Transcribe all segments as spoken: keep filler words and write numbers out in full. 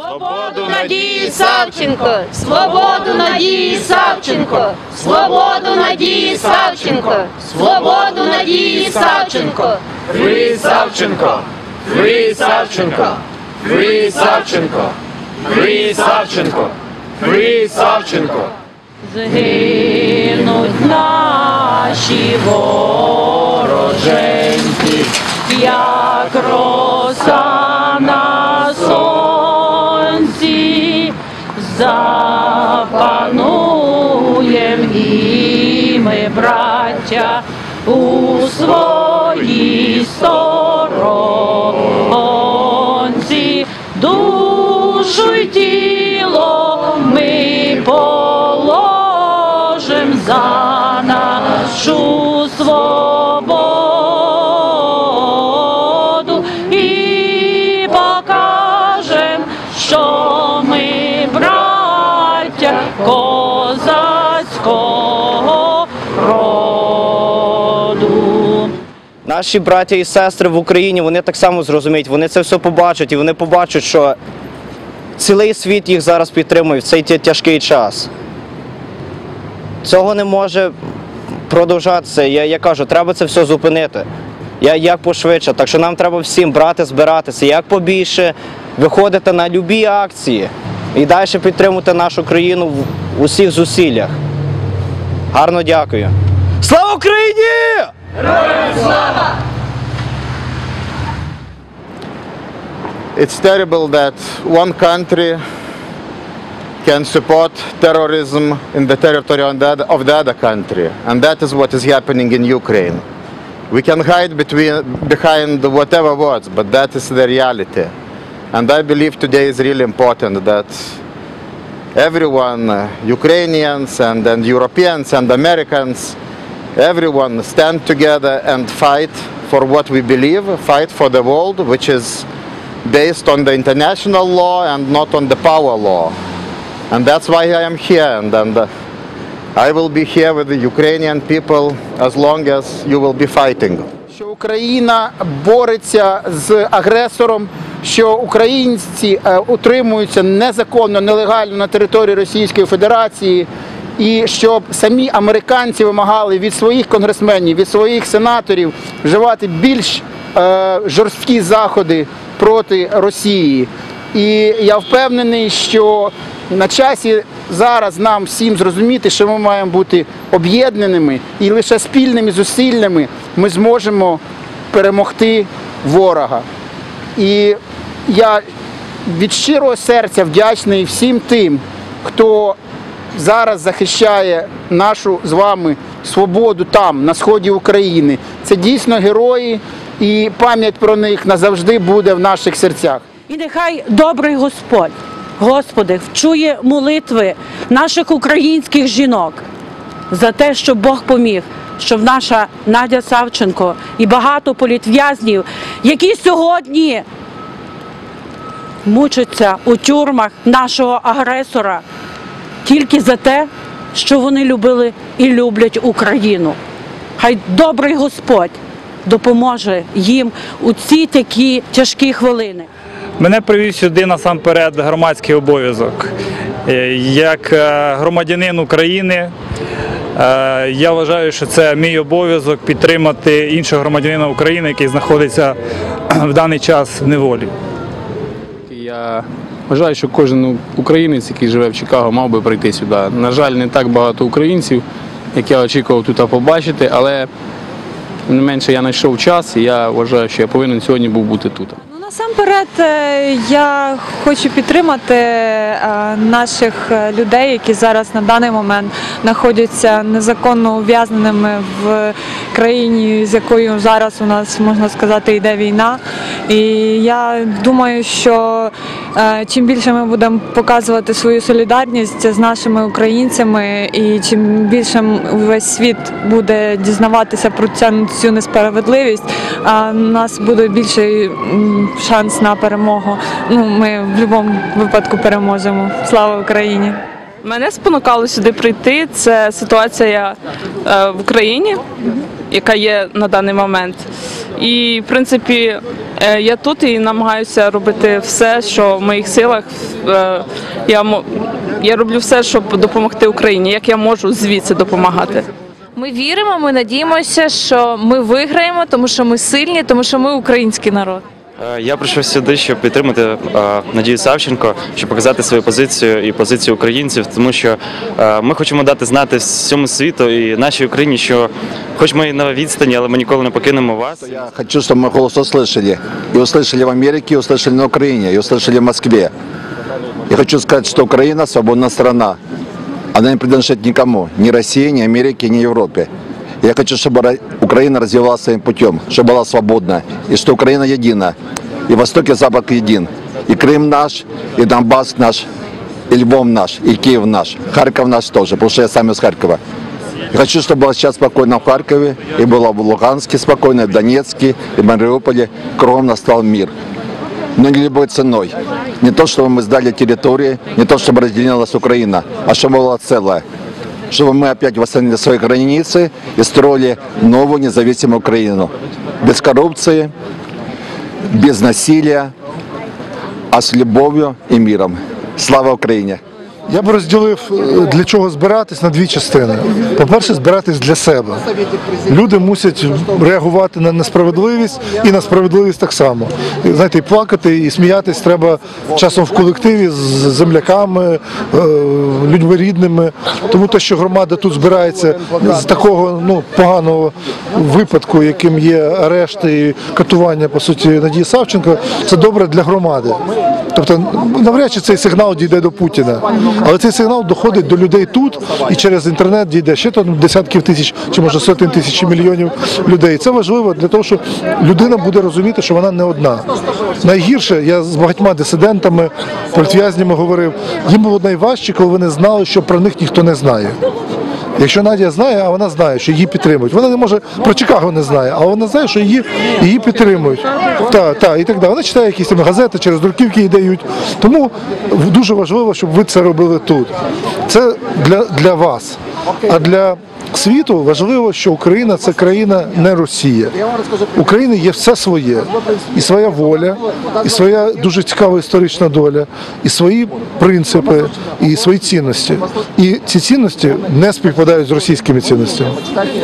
Свободу Надії Савченко! Свободу Надії Савченко! Свободу Надії Савченко! Свободу Надії Савченко! Free Савченко! Free Савченко! Free Савченко! Free Савченко! Free Савченко! Згинуть наші вороженьки, як роса на сонці, запануєм і ми, браття, у своїй сторонці. Душу й тіло ми положим за нашу свободу і покажем, що ми, браття, козацького роду. Наші браття і сестри в Україні, вони так само зрозуміють, вони це все побачать, і вони побачать, що цілий світ їх зараз підтримує в цей тяжкий час. Цього не може продовжатися. Я, я кажу, треба це все зупинити. Я, як пошвидше. Так що нам треба всім брати, збиратися, як побільше, виходити на любі акції і далі підтримувати нашу країну в усіх зусиллях. Гарно дякую. Слава Україні! Героям слава! It's terrible that one country can support terrorism in the territory of the other country, and that is what is happening in Ukraine. We can hide between, behind whatever words, but that is the reality. And I believe today is really important that everyone, uh, Ukrainians and, and Europeans and Americans, everyone stand together and fight for what we believe, fight for the world, which is based on the international law and not on the power law. And that's why I am here, and, and uh, I will be here with the Ukrainian people as long as you will be fighting. Що Україна бореться з агресором, що українці е, утримуються незаконно, нелегально на території Російської Федерації, і щоб самі американці вимагали від своїх конгресменів, від своїх сенаторів вживати більш е, жорсткі заходи проти Росії. І я впевнений, що на часі зараз нам всім зрозуміти, що ми маємо бути об'єднаними, і лише спільними зусиллями ми зможемо перемогти ворога. І я від щирого серця вдячний всім тим, хто зараз захищає нашу з вами свободу там, на сході України. Це дійсно герої, і пам'ять про них назавжди буде в наших серцях. І нехай добрий Господь, Господи, вчує молитви наших українських жінок за те, що Бог поміг, щоб наша Надя Савченко і багато політв'язнів, які сьогодні мучаться у тюрмах нашого агресора тільки за те, що вони любили і люблять Україну. Хай добрий Господь допоможе їм у ці такі тяжкі хвилини. Мене привів сюди насамперед громадський обов'язок. Як громадянин України, я вважаю, що це мій обов'язок підтримати іншого громадянина України, який знаходиться в даний час в неволі. Я вважаю, що кожен українець, який живе в Чикаго, мав би прийти сюди. На жаль, не так багато українців, як я очікував тут побачити, але не менше я знайшов час, і я вважаю, що я повинен сьогодні був бути тут. Насамперед, я хочу підтримати наших людей, які зараз на даний момент знаходяться незаконно ув'язненими в країні, з якою зараз у нас, можна сказати, йде війна. І я думаю, що чим більше ми будемо показувати свою солідарність з нашими українцями, і чим більше весь світ буде дізнаватися про цю несправедливість, у нас буде більше шанс на перемогу. Ну, ми в будь-якому випадку переможемо. Слава Україні! Мене спонукало сюди прийти. Це ситуація в Україні, яка є на даний момент. І, в принципі, я тут і намагаюся робити все, що в моїх силах. Я, я роблю все, щоб допомогти Україні, як я можу звідси допомагати. Ми віримо, ми надіємося, що ми виграємо, тому що ми сильні, тому що ми український народ. Я прийшов сюди, щоб підтримати Надію Савченко, щоб показати свою позицію і позицію українців, тому що ми хочемо дати знати всьому світу і нашій Україні, що хоч ми і на відстані, але ми ніколи не покинемо вас. Я хочу, щоб мій голос услышали. І услышали в Америці, і услышали на Україні, і услышали в Москві. Я хочу сказати, що Україна – свободна країна. Вона не принадлежить нікому, ні Росії, ні Америці, ні Європі. Я хочу, чтобы Украина развивалась своим путем, чтобы была свободна, и что Украина едина, и Восток и Запад един, и Крым наш, и Донбасс наш, и Львов наш, и Киев наш, Харьков наш тоже, потому что я сам из Харькова. Я хочу, чтобы было сейчас спокойно в Харькове, и было в Луганске спокойно, и в Донецке, и в Мариуполе, кровом настал мир. Но не любой ценой. Не то, чтобы мы сдали территории, не то, чтобы разделилась Украина, а чтобы была целая. Чтобы мы опять восстановили свои границы и строили новую независимую Украину. Без коррупции, без насилия, а с любовью и миром. Слава Украине! Я б розділив, для чого збиратись, на дві частини. По-перше, збиратись для себе. Люди мусять реагувати на несправедливість, і на справедливість так само. Знаєте, і плакати, і сміятись треба часом в колективі, з земляками, людьми рідними. Тому те, що громада тут збирається з такого ну, поганого випадку, яким є арешти і катування, по суті, Надії Савченко, це добре для громади. Тобто, навряд чи цей сигнал дійде до Путіна. Але цей сигнал доходить до людей тут і через інтернет дійде ще там десятків тисяч чи може сотень тисяч мільйонів людей. Це важливо для того, що людина буде розуміти, що вона не одна. Найгірше, я з багатьма дисидентами, політв'язнями говорив, їм було найважче, коли вони знали, що про них ніхто не знає. Якщо Надія знає, а вона знає, що її підтримують. Вона не може, про Чикаго не знає, але вона знає, що її, її підтримують. Та, та, і так далі. Вона читає якісь там газети, через друківки їй дають. Тому дуже важливо, щоб ви це робили тут. Це для, для вас. А для світу важливо, що Україна – це країна, не Росія. У України є все своє. І своя воля, і своя дуже цікава історична доля, і свої принципи, і свої цінності. І ці цінності не співпадають з російськими цінностями.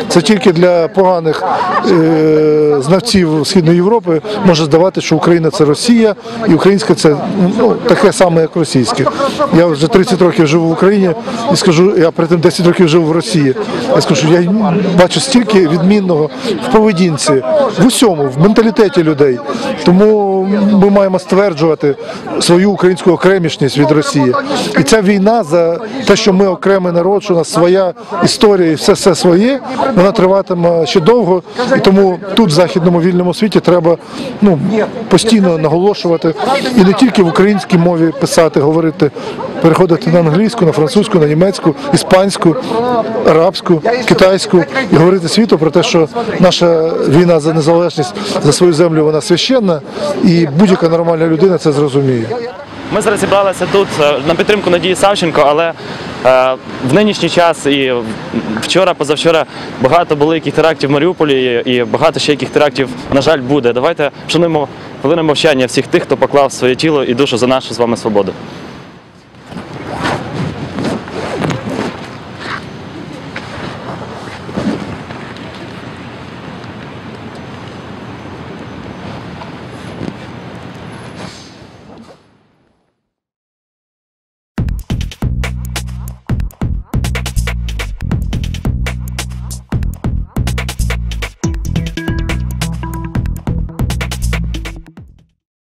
Це тільки для поганих е знавців Східної Європи може здавати, що Україна – це Росія, і українська – це ну, таке саме, як російське. Я вже тридцять років живу в Україні, і скажу, я при тим десять років жив в Росії. Я скажу, я бачу стільки відмінного в поведінці, в усьому, в менталітеті людей. Тому ми маємо стверджувати свою українську окремішність від Росії. І ця війна за те, що ми окремий народ, що у нас своя історія і все-все своє, вона триватиме ще довго. І тому тут, в західному вільному світі, треба ну, постійно наголошувати. І не тільки в українській мові писати, говорити, переходити на англійську, на французьку, на німецьку, іспанську, арабську, китайську і говорити світу про те, що наша війна за незалежність, за свою землю вона священна і будь-яка нормальна людина це зрозуміє. Ми зараз зібралися тут на підтримку Надії Савченко, але в нинішній час і вчора, позавчора багато було яких терактів в Маріуполі і багато ще яких терактів, на жаль, буде. Давайте вшануємо хвилину мовчання всіх тих, хто поклав своє тіло і душу за нашу з вами свободу.